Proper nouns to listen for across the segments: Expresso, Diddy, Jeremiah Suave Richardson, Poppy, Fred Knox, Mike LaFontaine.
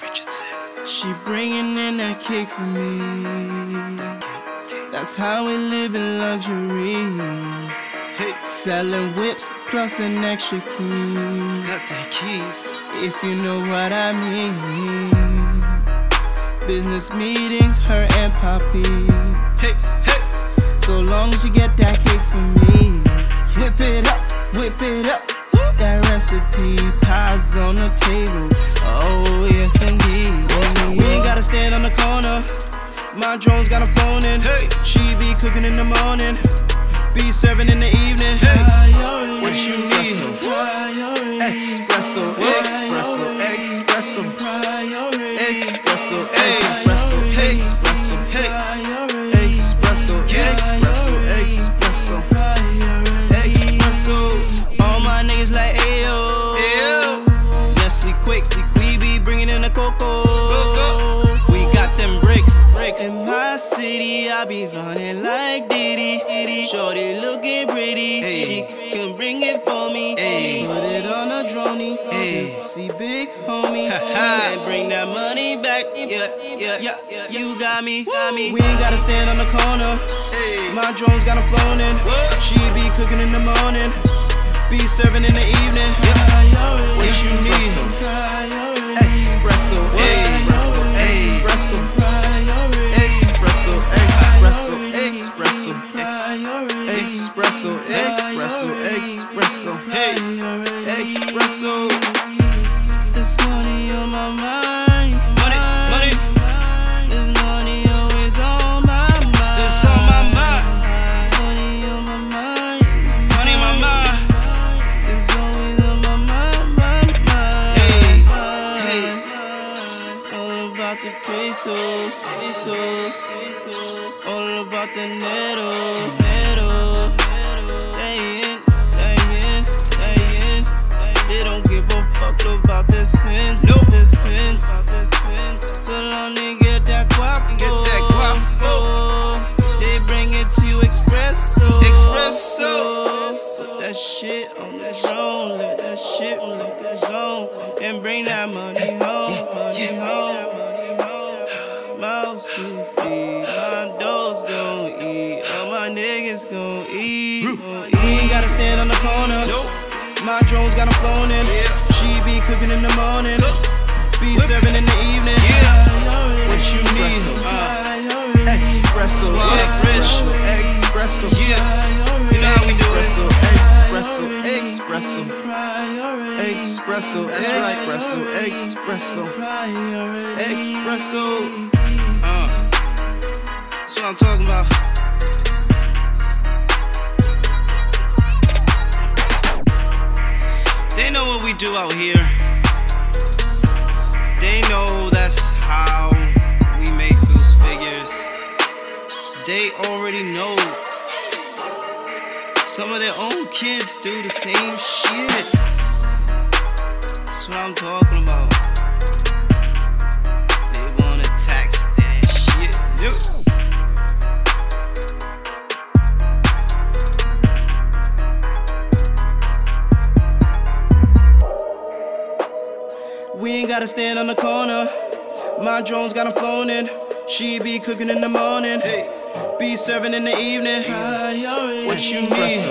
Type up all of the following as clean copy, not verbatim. Suave Richardson. She bringing in that cake for me. That's how we live in luxury. Selling whips plus an extra key. Got the keys, if you know what I mean. Business meetings, her and Poppy. Hey, hey. So long as you get that cake for me. Whip it up, whip it up. That recipe, pies on the table. Oh yes indeed. We ain't gotta stand on the corner. My drone's got a phone in. Hey, she be cooking in the morning. Be serving in the evening. Hey, what you need? Expresso, Expresso, Expresso, Expresso, Expresso, Expresso, Expresso, Expresso, Expresso, Expresso. All my niggas like ayo. Nestle quickly, we be bringing in the cocoa. We got them bricks, bricks. In my city, I be running like Diddy. Shorty looking pretty, ay. She can bring it for me, ay. Put it on a droney, see big homie, and bring that money back, yeah. You got me, We ain't gotta stand on the corner, ay. My drone's got a flown in. What? She be cooking in the morning, be serving in the evening, yeah. What you need? Expresso, Expresso, Expresso, Expresso, Expresso, Expresso, Expresso. Expresso, Expresso, Expresso, hey, Expresso. There's money on my mind. Money. There's money always on my mind. It's on my mind. Money on my mind. Money on my mind. It's always on my mind, Hey. All about the pesos. All about the neto. About the sense, so long they get that guapo, They bring it to you Expresso, Put that shit on the zone, let that shit on the zone, and bring that money home, Mouths to feed, my dogs gon' eat, all my niggas gon' eat. We ain't gotta stand on the corner, my drones got them flown in. She be cooking in the morning, be serving in the evening. What you need? Expresso, Expresso, you know how we do it. Expresso, Expresso. That's what I'm talking about. They know what we do out here. They know that's how we make those figures. They already know. Some of their own kids do the same shit. That's what I'm talking about. They wanna tax that shit. We ain't gotta stand on the corner. My drone's got them flown in. She be cooking in the morning, be serving in the evening. What you need?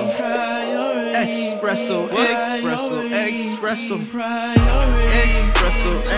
Expresso, Expresso, Expresso, Expresso,